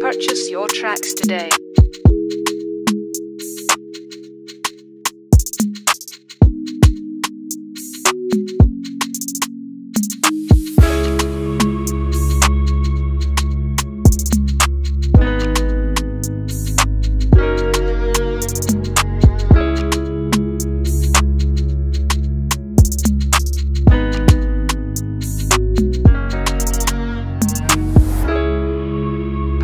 Purchase your tracks today. Purchase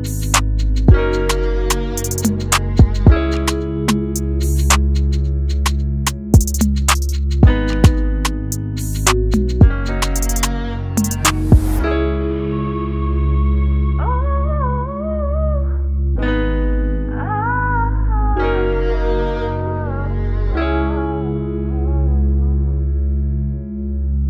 tracks today.